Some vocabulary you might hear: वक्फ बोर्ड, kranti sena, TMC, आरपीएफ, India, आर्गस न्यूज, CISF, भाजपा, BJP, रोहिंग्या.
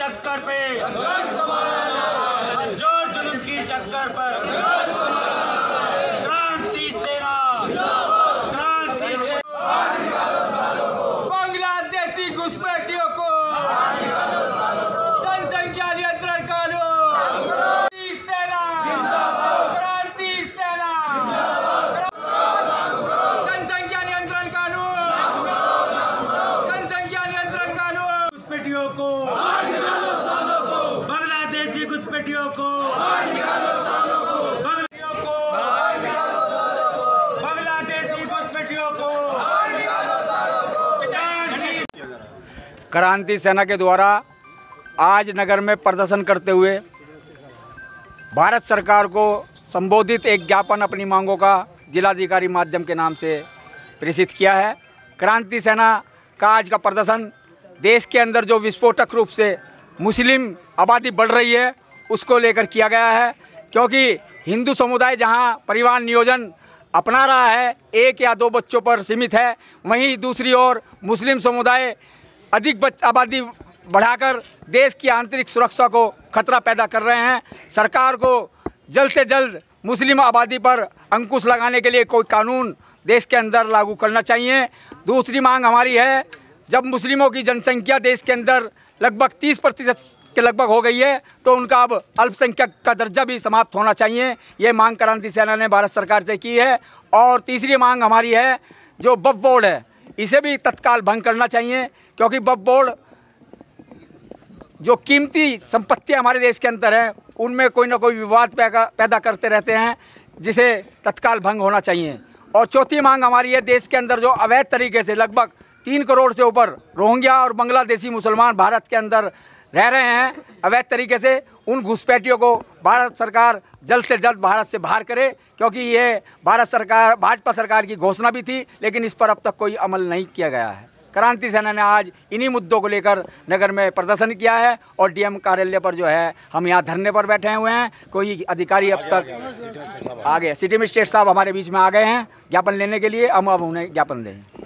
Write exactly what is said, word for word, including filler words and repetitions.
टक्कर पे कमजोर जुल्म की टक्कर पर क्रांति सेना क्रांति सेना बांग्लादेशी घुसपैठियों को जनसंख्या नियंत्रण कानून क्रांति सेना क्रांति सेना जनसंख्या नियंत्रण कानून जनसंख्या नियंत्रण कानून घुसपैठियों को घुसपैठियों को बांग्लादेशियों को बांग्लादेशी घुसपैठियों को क्रांति सेना के द्वारा आज नगर में प्रदर्शन करते हुए भारत सरकार को संबोधित एक ज्ञापन अपनी मांगों का जिलाधिकारी माध्यम के नाम से प्रेषित किया है। क्रांति सेना का आज का प्रदर्शन देश के अंदर जो विस्फोटक रूप से मुस्लिम आबादी बढ़ रही है उसको लेकर किया गया है, क्योंकि हिंदू समुदाय जहां परिवार नियोजन अपना रहा है, एक या दो बच्चों पर सीमित है, वहीं दूसरी ओर मुस्लिम समुदाय अधिक आबादी बढ़ाकर देश की आंतरिक सुरक्षा को खतरा पैदा कर रहे हैं। सरकार को जल्द से जल्द मुस्लिम आबादी पर अंकुश लगाने के लिए कोई कानून देश के अंदर लागू करना चाहिए। दूसरी मांग हमारी है, जब मुस्लिमों की जनसंख्या देश के अंदर लगभग तीस प्रतिशत के लगभग हो गई है तो उनका अब अल्पसंख्यक का दर्जा भी समाप्त होना चाहिए। ये मांग क्रांति सेना ने भारत सरकार से की है। और तीसरी मांग हमारी है, जो वक्फ बोर्ड है इसे भी तत्काल भंग करना चाहिए, क्योंकि वक्फ बोर्ड जो कीमती संपत्तियां हमारे देश के अंदर हैं उनमें कोई ना कोई विवाद पैदा करते रहते हैं, जिसे तत्काल भंग होना चाहिए। और चौथी मांग हमारी है, देश के अंदर जो अवैध तरीके से लगभग तीन करोड़ से ऊपर रोहिंग्या और बांग्लादेशी मुसलमान भारत के अंदर रह रहे हैं अवैध तरीके से, उन घुसपैठियों को भारत सरकार जल्द से जल्द भारत से बाहर करे, क्योंकि ये भारत सरकार भाजपा सरकार की घोषणा भी थी लेकिन इस पर अब तक कोई अमल नहीं किया गया है। क्रांति सेना ने आज इन्हीं मुद्दों को लेकर नगर में प्रदर्शन किया है और डीएम कार्यालय पर जो है हम यहाँ धरने पर बैठे हुए हैं। कोई अधिकारी अब तक आ गए, सिटी मजिस्ट्रेट साहब हमारे बीच में आ गए हैं ज्ञापन लेने के लिए, हम अब उन्हें ज्ञापन दें।